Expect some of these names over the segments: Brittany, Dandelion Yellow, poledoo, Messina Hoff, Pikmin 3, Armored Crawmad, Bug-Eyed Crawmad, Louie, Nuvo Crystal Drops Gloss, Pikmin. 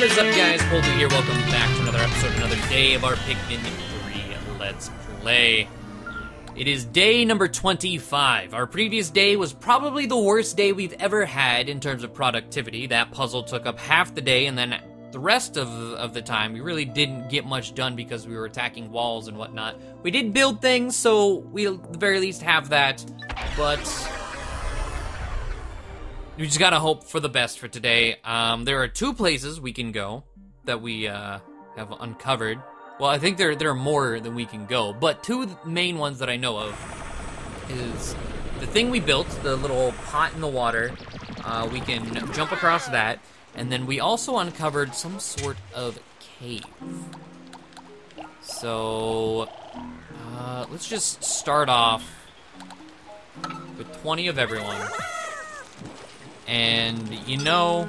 What is up, guys? Poledoo here. Welcome back to another episode, another day of our Pikmin 3 Let's Play. It is day number 25. Our previous day was probably the worst day we've ever had in terms of productivity. That puzzle took up half the day, and then the rest of the time, we really didn't get much done because we were attacking walls and whatnot. We did build things, so we'll at the very least have that, but we just gotta hope for the best for today. There are two places we can go that we have uncovered. Well, I think there are more than we can go, but two main ones that I know of is the thing we built, the little pot in the water. We can jump across that, and then we also uncovered some sort of cave. So let's just start off with 20 of everyone. And, you know,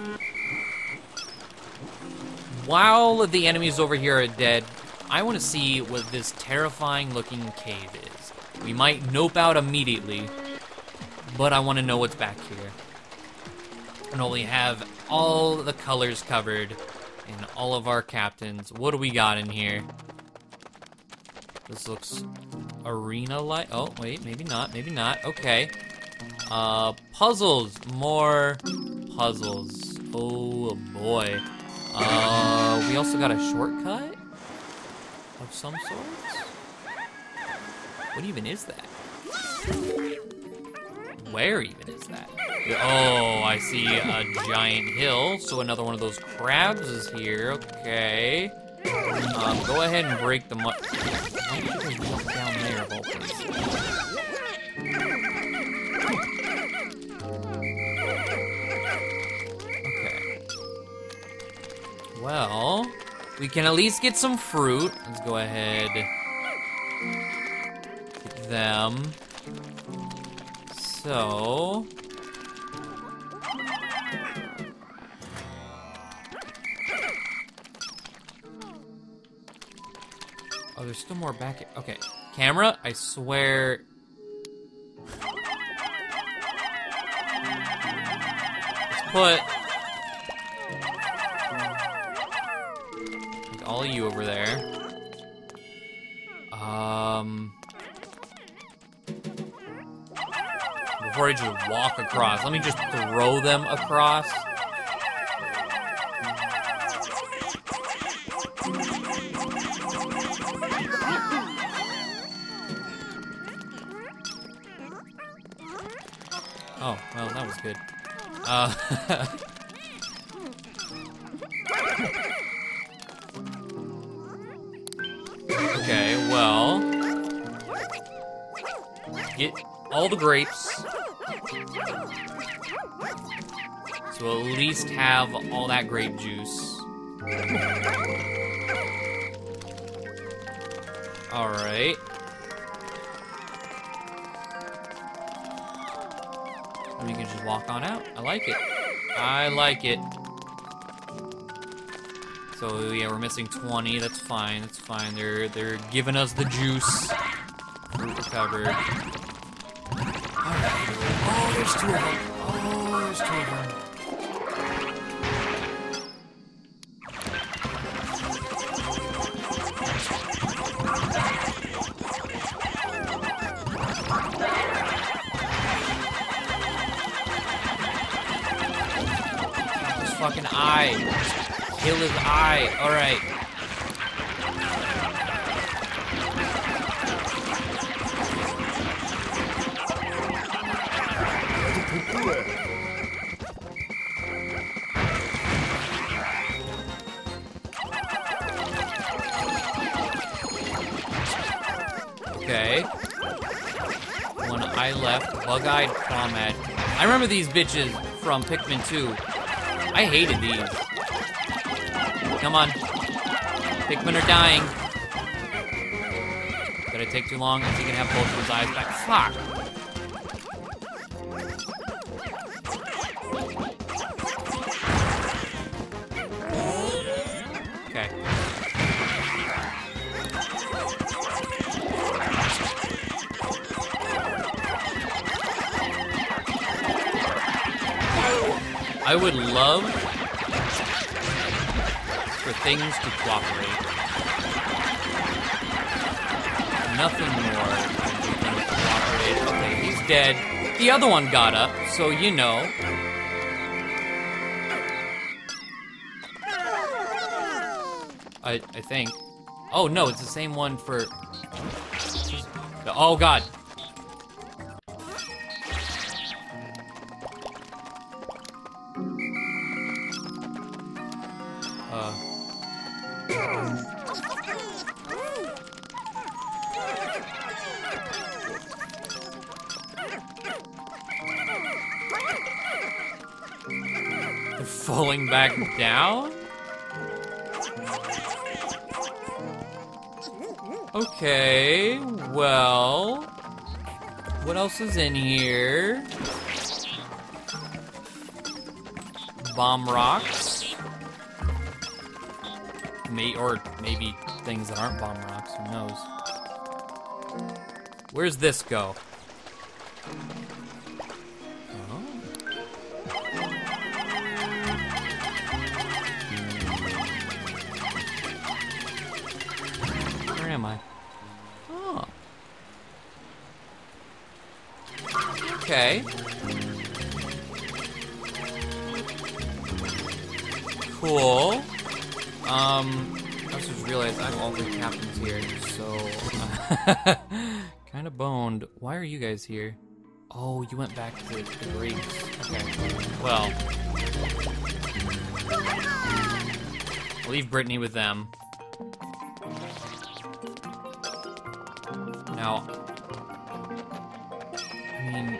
while the enemies over here are dead, I want to see what this terrifying-looking cave is. We might nope out immediately, but I want to know what's back here. And only have all the colors covered and all of our captains. What do we got in here? This looks arena-like. Oh, wait, maybe not, maybe not. Okay. Puzzles. More puzzles. Oh, boy. We also got a shortcut of some sort? What even is that? Where even is that? Oh, I see a giant hill. So another one of those crabs is here. Okay. Go ahead and break the mud. Why don't you just walk down there, of all places? Well, we can at least get some fruit. Let's go ahead. Get them. So, oh, there's still more back here. Okay. Camera, I swear. Let's put all of you over there. Before I just walk across, let me just throw them across. Oh, well, that was good. Okay, well, get all the grapes, so we'll at least have all that grape juice. All right. And we can just walk on out. I like it. I like it. So yeah, we're missing 20. That's fine. That's fine. They're giving us the juice. Fruit recovered. All right. Oh, there's two of them. Oh, there's two of them. This fucking eye. Kill his eye. All right. Okay. One eye left. Bug-Eyed Crawmad. I remember these bitches from Pikmin 2. I hated these. Come on. Pikmin are dying. Did I take too long? Is he gonna have both of his eyes back? Fuck! Okay. I would love for things to cooperate. Nothing more than things to cooperate. Okay, he's dead. The other one got up, so you know. I think. Oh no, it's the same one for... Oh god. They're falling back down? Okay, well... What else is in here? Bomb rocks? Or maybe things that aren't bomb rocks, who knows? Where's this go? Okay. Cool. I just realized I'm all the captains here, so... Kinda boned. Why are you guys here? Oh, you went back to the Greeks. Okay. Well. I'll leave Brittany with them. Now... I mean...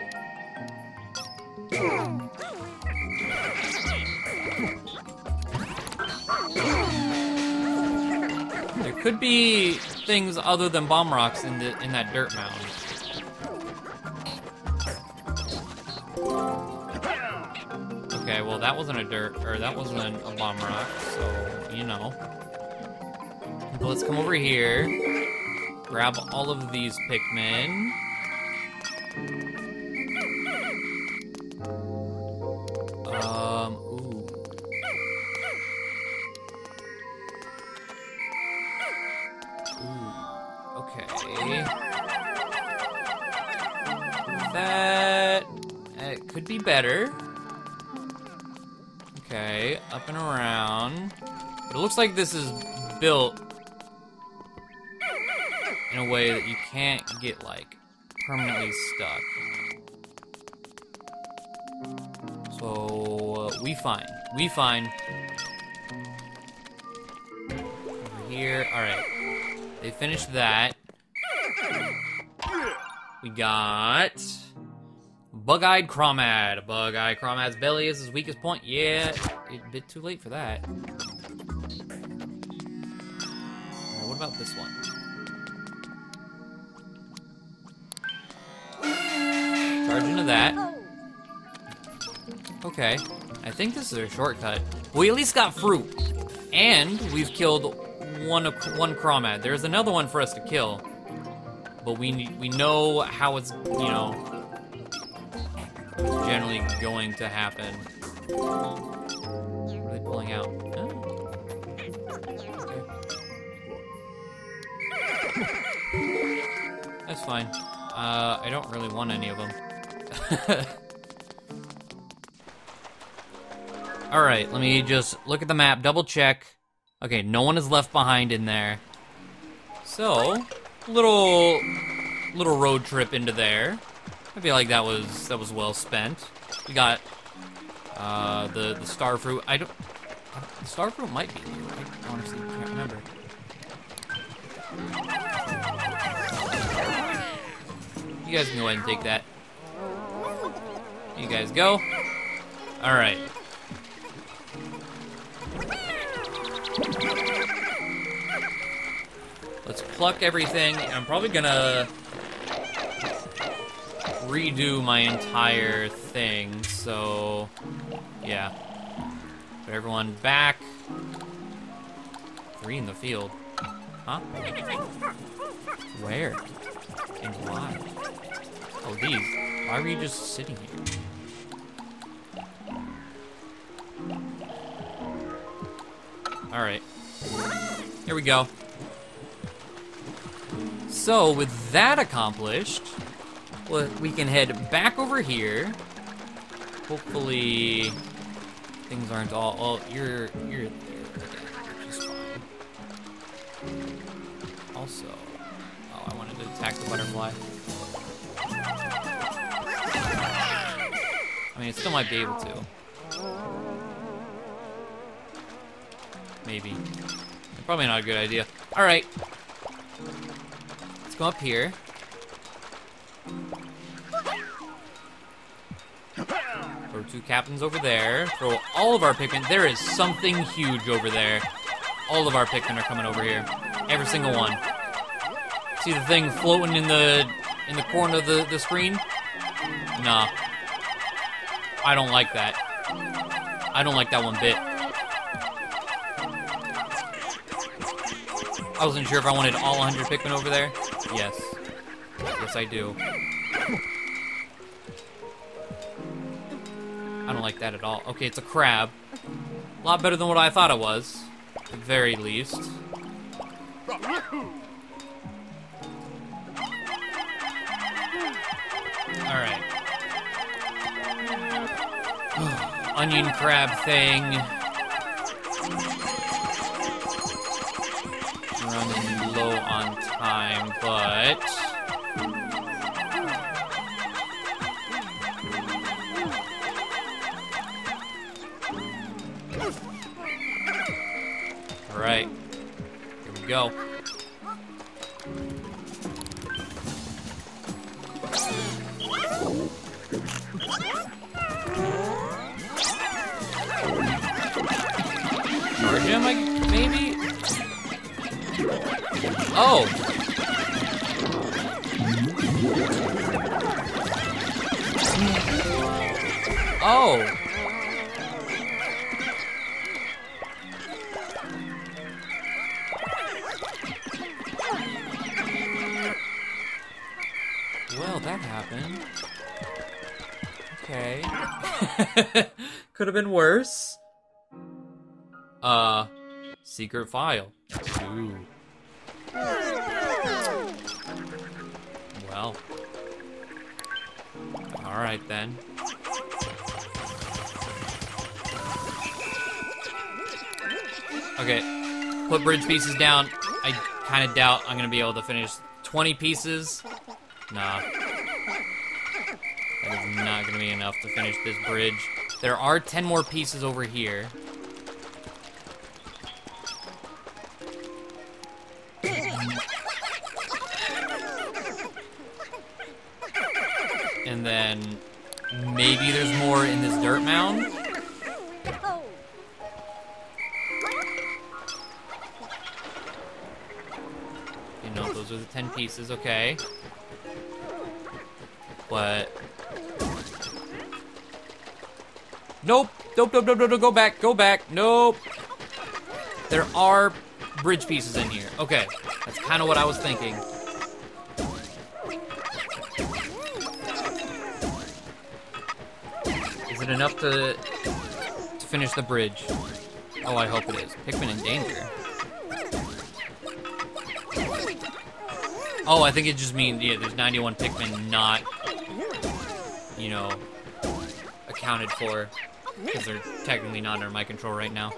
There could be things other than bomb rocks in that dirt mound. Okay, well that wasn't a that wasn't a bomb rock, so you know. But let's come over here, grab all of these Pikmin. Better. Okay, up and around. But it looks like this is built in a way that you can't get, like, permanently stuck. So, we find. Over here, alright. They finished that. We got... Bug-Eyed Crawmad. Bug-Eyed Crawmad's belly is his weakest point. Yeah, a bit too late for that. Alright, what about this one? Charge into that. Okay, I think this is a shortcut. We at least got fruit. And we've killed one Crawmad. There's another one for us to kill. But we know how it's, you know... generally going to happen. Really pulling out. Okay. That's fine. I don't really want any of them. Alright, let me just look at the map, double check. Okay, no one is left behind in there. So, little road trip into there. I feel like that was well spent. We got the star fruit. The star fruit might be new. I honestly can't remember. You guys can go ahead and take that. You guys go. All right. Let's pluck everything. I'm probably gonna redo my entire thing, so yeah. Put everyone back. 3 in the field. Huh? Where? And why? Oh, these. Why were you just sitting here? Alright. Here we go. So with that accomplished, we can head back over here. Hopefully things aren't all, oh, you're there, which is fine. Also, oh, I wanted to attack the butterfly. I mean, it still might be able to. Maybe. Probably not a good idea. All right. Let's go up here. Throw two captains over there. Throw all of our Pikmin. There is something huge over there. All of our Pikmin are coming over here. Every single one. See the thing floating in the corner of the screen? Nah. I don't like that. I don't like that one bit. I wasn't sure if I wanted all 100 Pikmin over there. Yes. Yes, I do. I don't like that at all. Okay, it's a crab. A lot better than what I thought it was. At the very least. Alright. Onion crab thing. Running low on time, but all right, here we go. Charge him, maybe? Oh! Oh! Well, that happened. Okay. Could have been worse. Secret file. Ooh. Well. Alright then. Okay. Put bridge pieces down. I kind of doubt I'm going to be able to finish 20 pieces. Nah. That is not going to be enough to finish this bridge. There are 10 more pieces over here. And then, maybe there's more in this dirt mound? You know, those are the 10 pieces, okay. But... nope! Nope, nope, nope, nope, nope, go back, go back, nope! There are bridge pieces in here, okay. That's kind of what I was thinking. Is it enough to finish the bridge? Oh, I hope it is. Pikmin in danger. Oh, I think it just means, yeah, there's 91 Pikmin not, you know, accounted for. Because they're technically not under my control right now.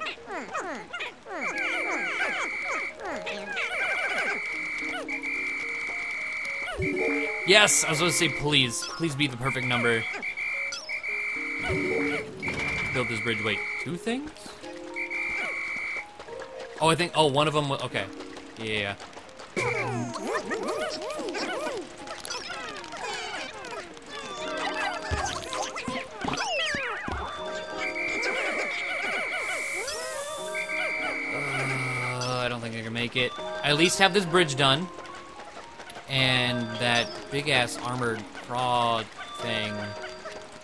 Yes! I was supposed to say please. Please be the perfect number. Build this bridge. Wait, two things? Oh, I think. Oh, one of them. Okay. Yeah. I don't think I can make it. I at least have this bridge done, and that big ass armored craw thing.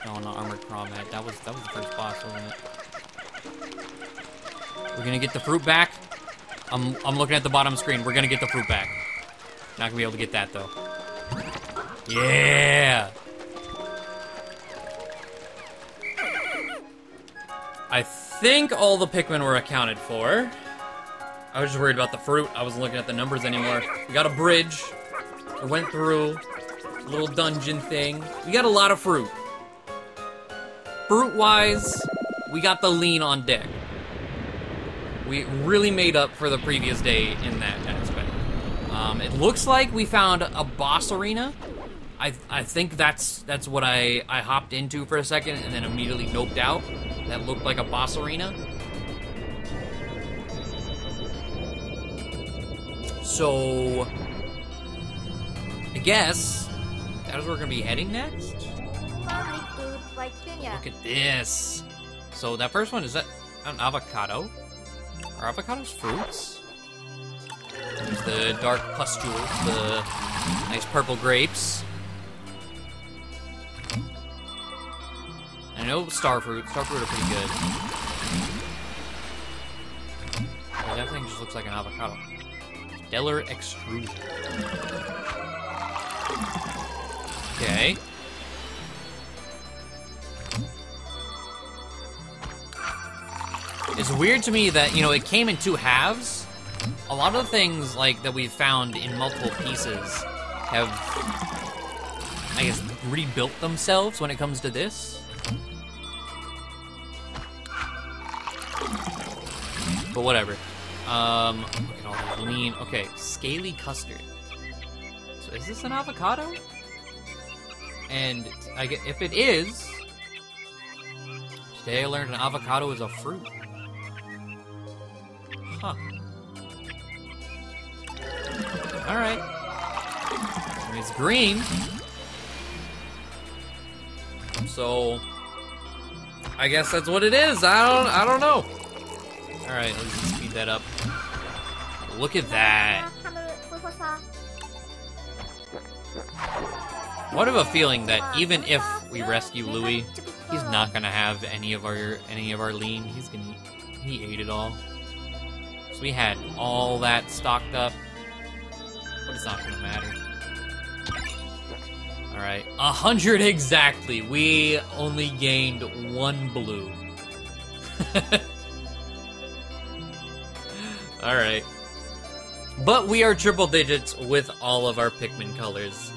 No, not Armored Crawmad. That was the first boss, wasn't it? We're gonna get the fruit back. I'm looking at the bottom screen. We're gonna get the fruit back. Not gonna be able to get that though. Yeah. I think all the Pikmin were accounted for. I was just worried about the fruit. I wasn't looking at the numbers anymore. We got a bridge. We went through a little dungeon thing. We got a lot of fruit. Fruit-wise, we got the lean on deck. We really made up for the previous day in that aspect. It looks like we found a boss arena. I think that's what I hopped into for a second and then immediately noped out. That looked like a boss arena. So, I guess that is where we're going to be heading next. Look at this. So that first one, is that an avocado? Are avocados fruits? There's the dark pustules, the nice purple grapes. I know starfruit. Starfruit are pretty good. Oh, that thing just looks like an avocado. Stellar extrusion. Okay. It's weird to me that, you know, it came in two halves. A lot of the things, like, that we've found in multiple pieces have, I guess, rebuilt themselves when it comes to this. But whatever. Look at all that lean. Okay, scaly custard. So is this an avocado? And I get, if it is, today I learned an avocado is a fruit. Huh. Alright. And it's green. So I guess that's what it is. I don't know. Alright, let's just speed that up. Look at that. What of a feeling that even if we rescue Louie, he's not gonna have any of our lean. He's gonna he ate it all. So we had all that stocked up. But it's not gonna matter. Alright, 100 exactly. We only gained 1 blue. Alright. But we are triple digits with all of our Pikmin colors.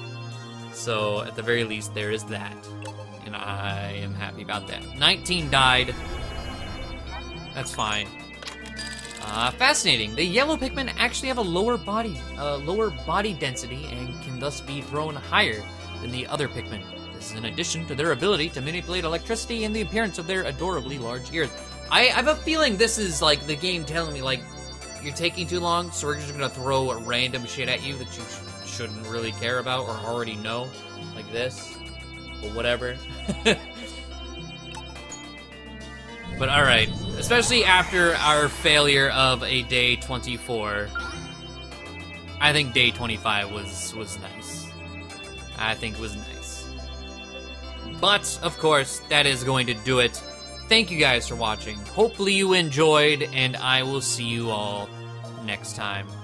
So, at the very least, there is that. And I am happy about that. 19 died. That's fine. Fascinating. The yellow Pikmin actually have a lower body density and can thus be thrown higher than the other Pikmin. This is in addition to their ability to manipulate electricity and the appearance of their adorably large ears. I have a feeling this is, like, the game telling me, like, you're taking too long, so we're just gonna throw a random shit at you that you shouldn't really care about or already know, like this, but whatever. But alright, especially after our failure of a day 24, I think day 25 was nice. I think it was nice. But, of course, that is going to do it. Thank you guys for watching. Hopefully you enjoyed, and I will see you all next time.